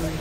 Directed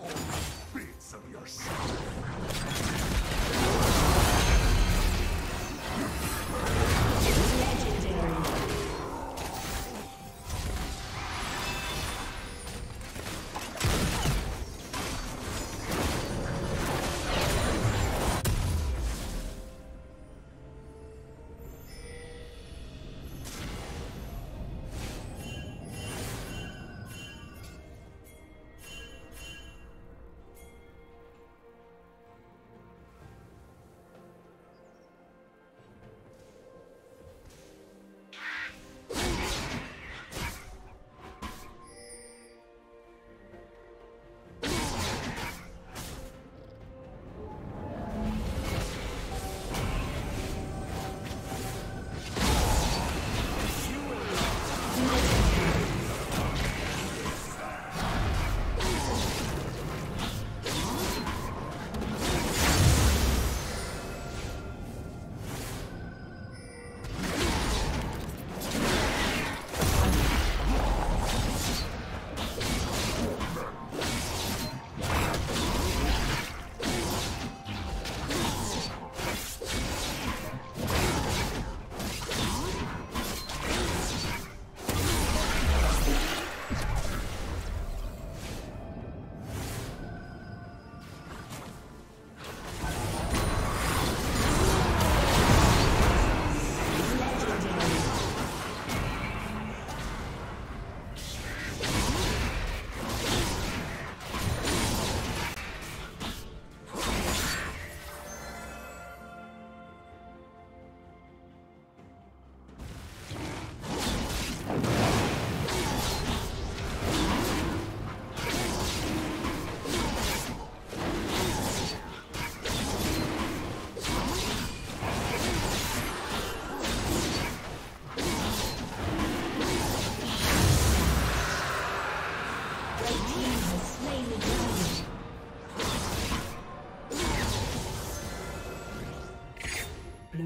all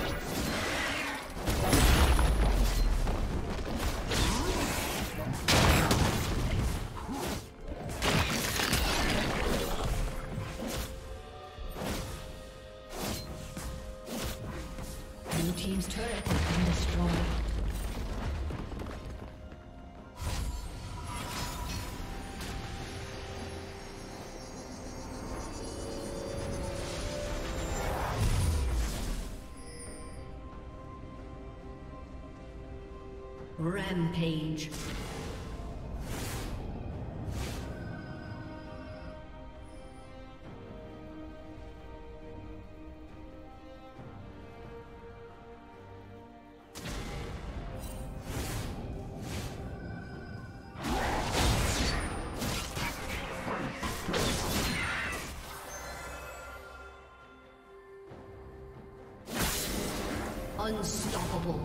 Team's turret has been destroyed. Rampage. Unstoppable.